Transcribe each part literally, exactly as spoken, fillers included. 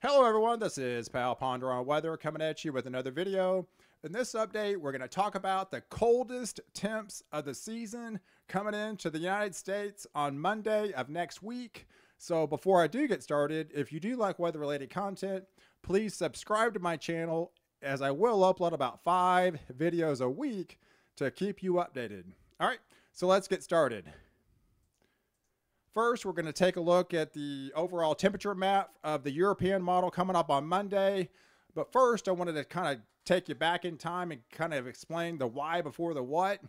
Hello everyone, this is POW Ponder on Weather coming at you with another video. In this update, we're going to talk about the coldest temps of the season coming into the United States on Monday of next week. So before I do get started, if you do like weather-related content, please subscribe to my channel as I will upload about five videos a week to keep you updated. All right, so let's get started. First, we're going to take a look at the overall temperature map of the European model coming up on Monday. But first, I wanted to kind of take you back in time and kind of explain the why before the what.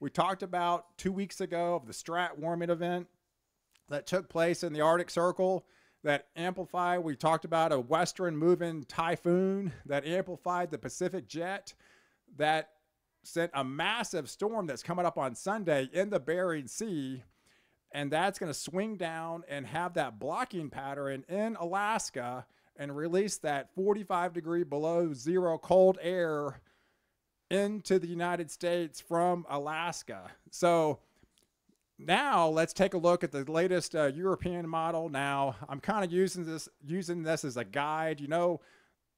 We talked about two weeks ago of the Strat warming event that took place in the Arctic Circle that amplified. We talked about a western moving typhoon that amplified the Pacific jet that sent a massive storm that's coming up on Sunday in the Bering Sea. And that's going to swing down and have that blocking pattern in Alaska and release that forty-five degree below zero cold air into the United States from Alaska. So now let's take a look at the latest uh, European model. Now I'm kind of using this, using this as a guide. You know,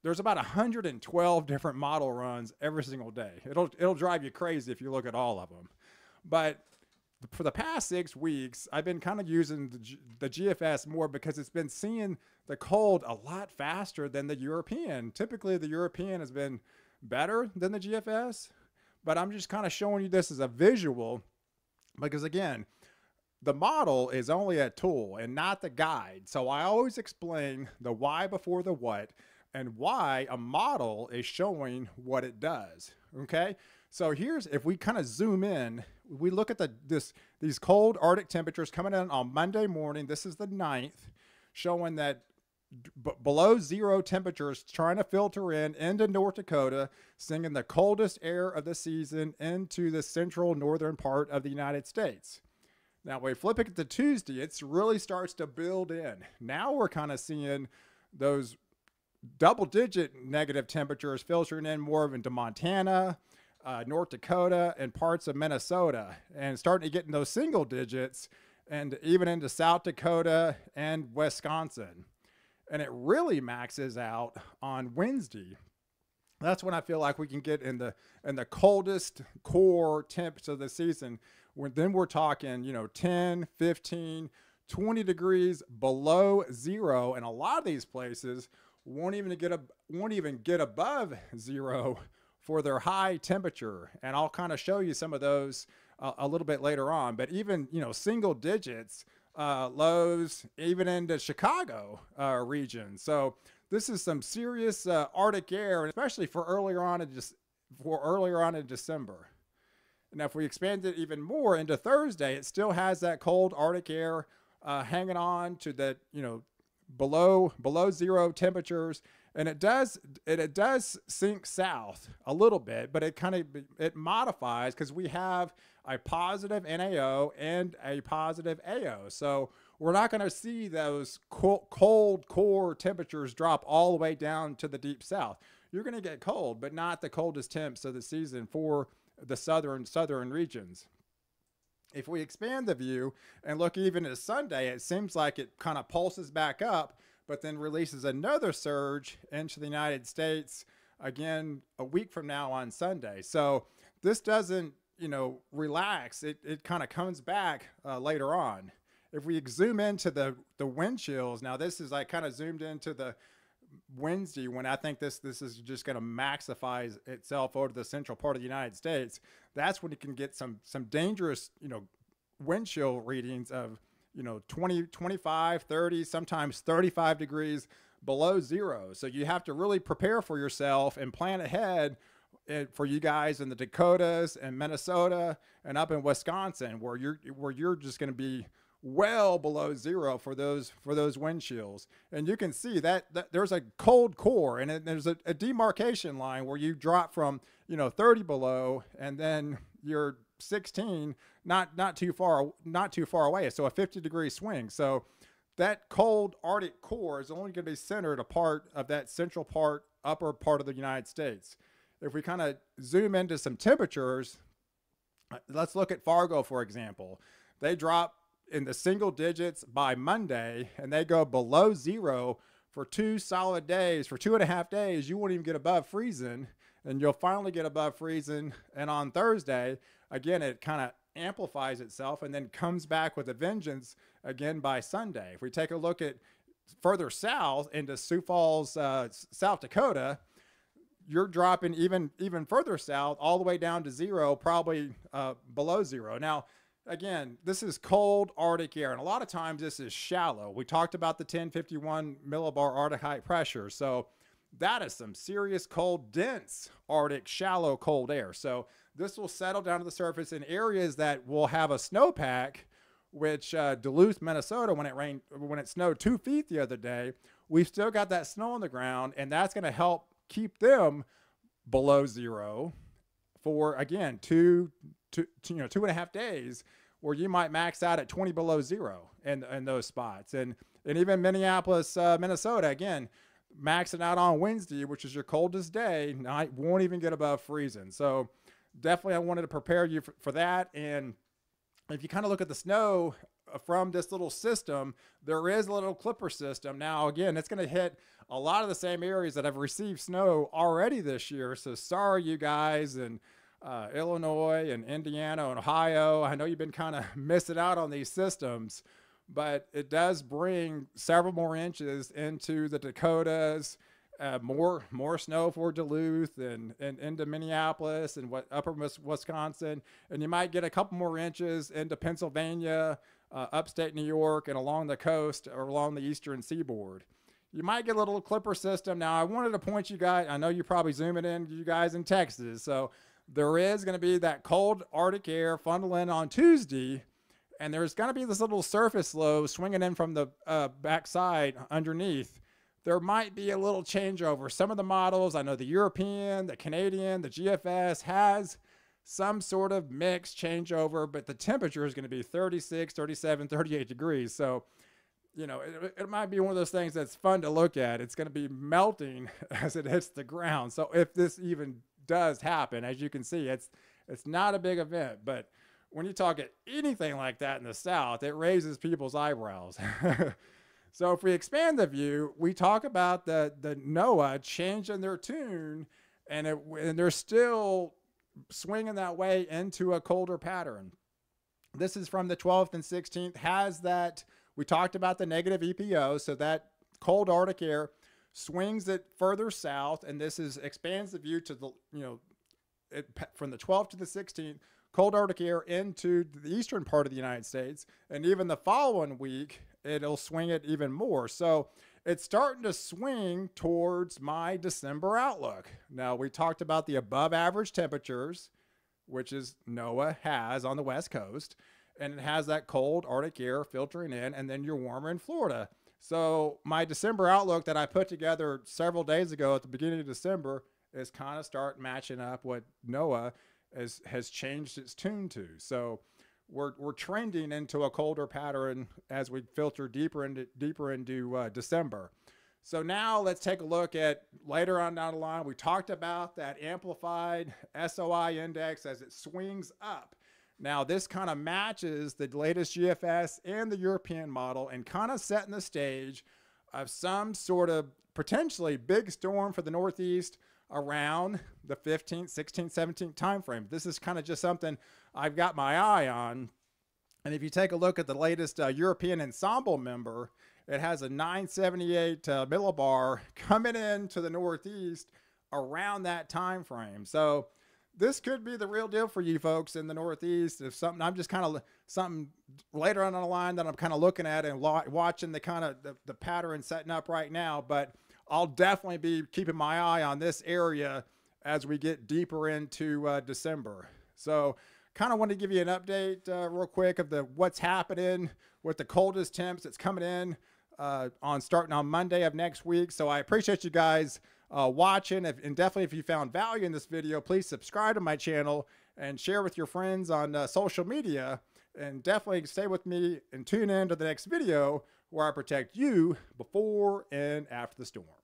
there's about one hundred twelve different model runs every single day. It'll, it'll drive you crazy if you look at all of them. But for the past six weeks, I've been kind of using the, G the G F S more because it's been seeing the cold a lot faster than the European. Typically, the European has been better than the G F S, but I'm just kind of showing you this as a visual because, again, the model is only a tool and not the guide. So I always explain the why before the what and why a model is showing what it does, okay? So here's, if we kind of zoom in, we look at the this these cold Arctic temperatures coming in on Monday morning. This is the ninth, showing that b below zero temperatures trying to filter in into North Dakota, sending the coldest air of the season into the central northern part of the United States. Now, we flip it to Tuesday, it really starts to build in. Now we're kind of seeing those double-digit negative temperatures filtering in more into Montana, Uh, North Dakota and parts of Minnesota, and starting to get in those single digits and even into South Dakota and Wisconsin. And it really maxes out on Wednesday. That's when I feel like we can get in the in the coldest core temps of the season. When then we're talking, you know, ten, fifteen, twenty degrees below zero, and a lot of these places won't even get a won't even get above zero for their high temperature. And I'll kind of show you some of those uh, a little bit later on, but even, you know, single digits, uh, lows, even into Chicago uh, region. So this is some serious uh, Arctic air, especially for earlier on in just for earlier on in December. Now, if we expand it even more into Thursday, it still has that cold Arctic air uh, hanging on to the, you know, below, below zero temperatures. And it does, it, it does sink south a little bit, but it kind of, it modifies because we have a positive N A O and a positive A O. So we're not going to see those cold, cold core temperatures drop all the way down to the deep south. You're going to get cold, but not the coldest temps of the season for the southern, southern regions. If we expand the view and look even at Sunday, it seems like it kind of pulses back up, but then releases another surge into the United States again a week from now on Sunday. So this doesn't, you know, relax. It, it kind of comes back uh, later on. If we zoom into the, the wind chills, now this is, I kind of zoomed into the Wednesday when I think this, this is just going to maxify itself over the central part of the United States. That's when you can get some, some dangerous, you know, wind chill readings of, you know, twenty, twenty-five, thirty, sometimes thirty-five degrees below zero. So you have to really prepare for yourself and plan ahead for you guys in the Dakotas and Minnesota and up in Wisconsin, where you're, where you're just going to be well below zero for those, for those wind chills. And you can see that, that there's a cold core and it, there's a, a demarcation line where you drop from, you know, thirty below and then you're sixteen, not not too far not too far away, so a fifty degree swing. So that cold Arctic core is only going to be centered a part of that central part, upper part of the United States. If we kind of zoom into some temperatures, let's look at Fargo, for example. They drop in the single digits by Monday and they go below zero for two solid days, for two and a half days, you won't even get above freezing, and you'll finally get above freezing. And on Thursday, again, it kind of amplifies itself and then comes back with a vengeance again by Sunday. If we take a look at further south into Sioux Falls, uh, South Dakota, you're dropping even even further south all the way down to zero, probably uh, below zero. Now, again, this is cold Arctic air, and a lot of times this is shallow. We talked about the ten fifty-one millibar Arctic high pressure, so that is some serious cold, dense Arctic, shallow cold air. So this will settle down to the surface in areas that will have a snowpack, which uh, Duluth, Minnesota, when it rained, when it snowed two feet the other day, we've still got that snow on the ground, and that's going to help keep them below zero for, again, two, two, two, you know, two and a half days, where you might max out at twenty below zero in, in those spots. And, and even Minneapolis, uh, Minnesota, again, maxing out on Wednesday, which is your coldest day, night, won't even get above freezing. So definitely I wanted to prepare you for, for that. And if you kind of look at the snow from this little system, there is a little clipper system. Now, again, it's going to hit a lot of the same areas that have received snow already this year. So sorry, you guys, in uh, Illinois and Indiana and Ohio. I know you've been kind of missing out on these systems, but it does bring several more inches into the Dakotas, uh, more more snow for Duluth and, and into Minneapolis and what upper Wisconsin. And you might get a couple more inches into Pennsylvania, uh, upstate New York, and along the coast or along the eastern seaboard. You might get a little clipper system. Now, I wanted to point you guys, I know you're probably zooming in, you guys in Texas. So there is going to be that cold Arctic air funneling on Tuesday, and there's going to be this little surface low swinging in from the uh, backside underneath. There might be a little changeover. Some of the models, I know the European, the Canadian, the G F S has some sort of mixed changeover, but the temperature is going to be thirty-six, thirty-seven, thirty-eight degrees. So, you know, it, it might be one of those things that's fun to look at. It's going to be melting as it hits the ground. So if this even does happen, as you can see, it's it's not a big event. But when you talk at anything like that in the South, it raises people's eyebrows. So if we expand the view, we talk about the, the NOAA changing their tune, and, it, and they're still swinging that way into a colder pattern. This is from the twelfth and sixteenth, has that... We talked about the negative E P O, so that cold Arctic air swings it further south, and this is expands the view to the, you know, it, from the twelfth to the sixteenth, cold Arctic air into the eastern part of the United States, and even the following week, it'll swing it even more. So it's starting to swing towards my December outlook. Now, we talked about the above average temperatures, which is NOAA has on the West Coast, and it has that cold Arctic air filtering in, and then you're warmer in Florida. So my December outlook that I put together several days ago at the beginning of December is kind of start matching up what NOAA is, has changed its tune to. So we're, we're trending into a colder pattern as we filter deeper into, deeper into uh, December. So now let's take a look at later on down the line. We talked about that amplified S O I index as it swings up. Now, this kind of matches the latest G F S and the European model and kind of setting the stage of some sort of potentially big storm for the Northeast around the fifteenth, sixteenth, seventeenth timeframe. This is kind of just something I've got my eye on. And if you take a look at the latest uh, European ensemble member, it has a nine seventy-eight uh, millibar coming in to the Northeast around that timeframe. So this could be the real deal for you folks in the Northeast. If something, I'm just kind of something later on the line that I'm kind of looking at and watching the kind of the, the pattern setting up right now, but I'll definitely be keeping my eye on this area as we get deeper into uh, December. So kind of want to give you an update uh, real quick of the what's happening with the coldest temps that's coming in uh, on starting on Monday of next week. So I appreciate you guys Uh, watching, if, and definitely if you found value in this video, please subscribe to my channel and share with your friends on uh, social media, and definitely stay with me and tune in to the next video where I protect you before and after the storm.